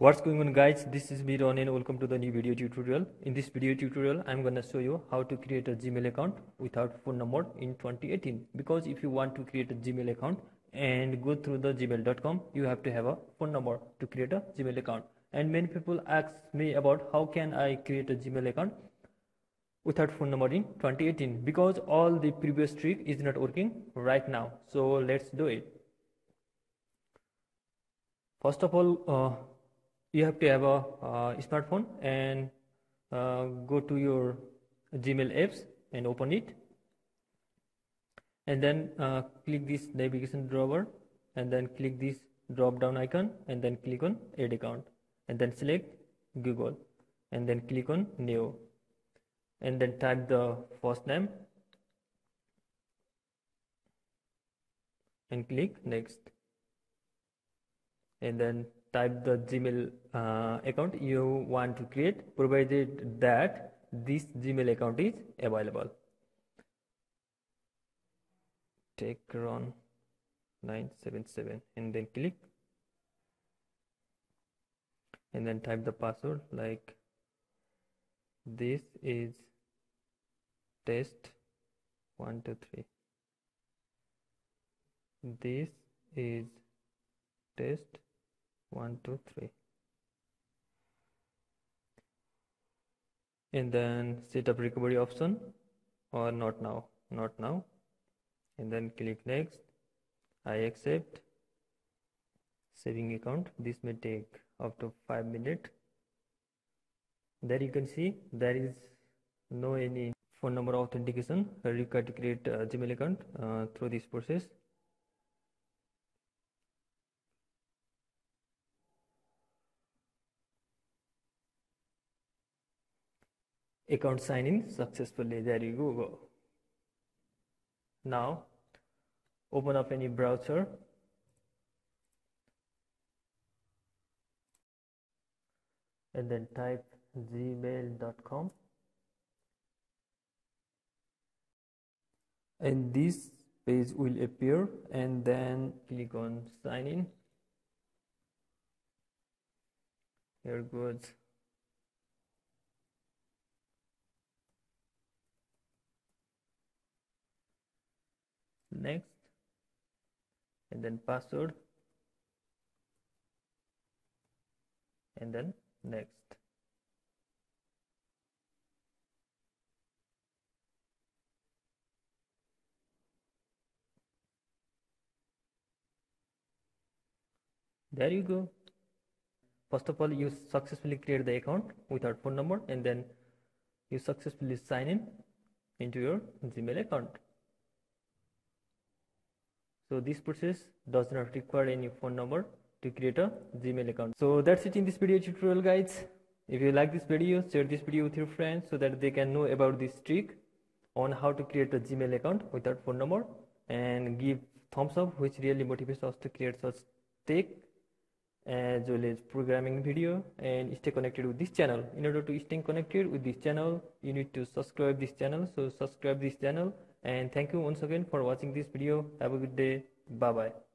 What's going on, guys? This is me, Ran, and welcome to the new video tutorial. In this video tutorial, I'm gonna show you how to create a Gmail account without phone number in 2018. Because if you want to create a Gmail account and go through the gmail.com, you have to have a phone number to create a Gmail account. And many people ask me about how can I create a Gmail account without phone number in 2018, because all the previous trick is not working right now. So let's do it. First of all, you have to have a smartphone and go to your Gmail apps and open it, and then click this navigation drawer, and then click this drop down icon, and then click on add account, and then select Google, and then click on new, and then type the first name and click next, and then type the Gmail account you want to create, provided that this Gmail account is available. Take Ran 977 and then click, and then type the password like this is test 123. This is test 123, and then set up recovery option or not now, and then click next. I accept saving account. This may take up to 5 minutes. There you can see there is no any phone number authentication required to create a Gmail account through this process. Account sign in successfully. There you go. Now open up any browser and then type gmail.com, and this page will appear, and then click on sign in. Here goes. Next, and then password, and then next. There you go. First of all, you successfully create the account without phone number, and then you successfully sign in into your Gmail account. So this process does not require any phone number to create a Gmail account. So that's it in this video tutorial, guys. If you like this video, share this video with your friends so that they can know about this trick on how to create a Gmail account without phone number, and give thumbs up, which really motivates us to create such tech as well as programming video. And stay connected with this channel. In order to stay connected with this channel, you need to subscribe this channel. So subscribe this channel. And thank you once again for watching this video. Have a good day. Bye bye.